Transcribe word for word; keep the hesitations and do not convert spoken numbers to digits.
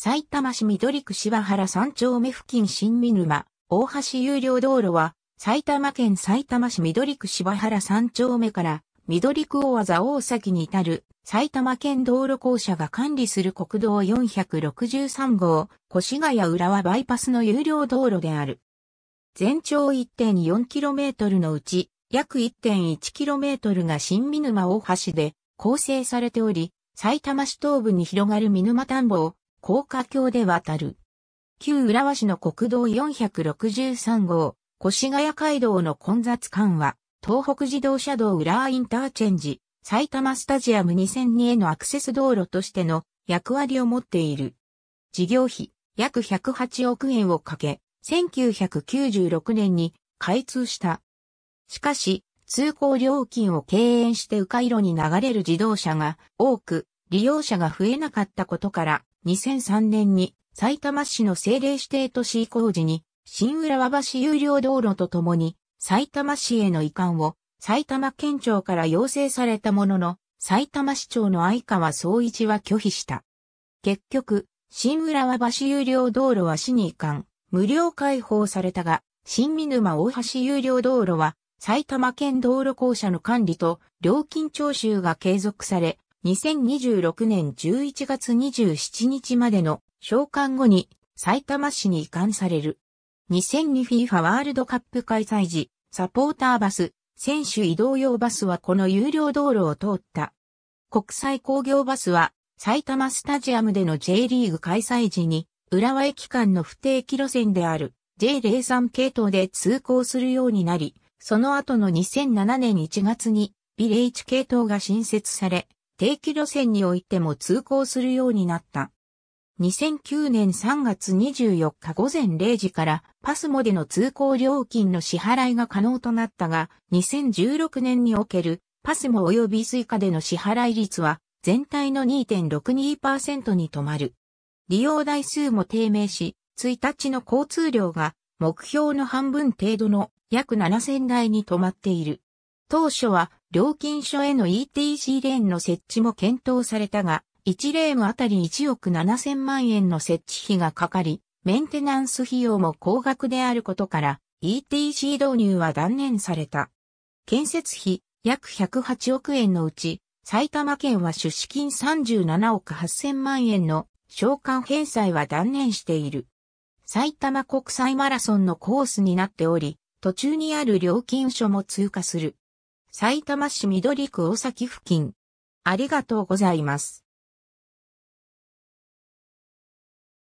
さいたま市緑区柴原さん丁目付近新見沼、大橋有料道路は、埼玉県さいたま市緑区柴原さん丁目から、緑区大字大崎に至る、埼玉県道路公社が管理する国道よんひゃくろくじゅうさん号、越谷浦和バイパスの有料道路である。全長 いってんよんキロメートル のうち、約 いってんいちキロメートル が新見沼大橋で構成されており、埼玉市東部に広がる見沼田んぼを、高架橋で渡る。旧浦和市の国道よんひゃくろくじゅうさん号、越谷街道の混雑緩和、東北自動車道浦和インターチェンジ、埼玉スタジアムにせんにへのアクセス道路としての役割を持っている。事業費、約ひゃくはちおくえんをかけ、せんきゅうひゃくきゅうじゅうろくねんに開通した。しかし、通行料金を敬遠して迂回路に流れる自動車が多く、利用者が増えなかったことから、にせんさんねんにさいたま市の政令指定都市移行時に新浦和橋有料道路とともにさいたま市への移管を埼玉県庁から要請されたもののさいたま市長の相川総一は拒否した。結局、新浦和橋有料道路は市に移管、無料開放されたが新見沼大橋有料道路は埼玉県道路公社の管理と料金徴収が継続され、にせんにじゅうろくねんじゅういちがつにじゅうしちにちまでの償還後に埼玉市に移管される。にせんに フィファ ワールドカップ開催時、サポーターバス、選手移動用バスはこの有料道路を通った。国際工業バスは埼玉スタジアムでの ジェイ リーグ開催時に浦和駅間の不定期路線である ジェイゼロさん 系統で通行するようになり、その後のにせんななねんいちがつにビレッジ系統が新設され、定期路線においても通行するようになった。にせんきゅうねんさんがつにじゅうよっか午前れいじからパスモでの通行料金の支払いが可能となったが、にせんじゅうろくねんにおけるパスモ及びスイカでの支払い率は全体の にてんろくにパーセント に止まる。利用台数も低迷し、いちにちの交通量が目標の半分程度の約ななせんだいに止まっている。当初は料金所への イーティーシー レーンの設置も検討されたが、いちレーンあたりいちおくななせんまんえんの設置費がかかり、メンテナンス費用も高額であることから、イーティーシー 導入は断念された。建設費約ひゃくはちおくえんのうち、埼玉県は出資金さんじゅうななおくはっせんまんえんの償還返済は断念している。埼玉国際マラソンのコースになっており、途中にある料金所も通過する。さいたま市緑区大崎付近。ありがとうございます。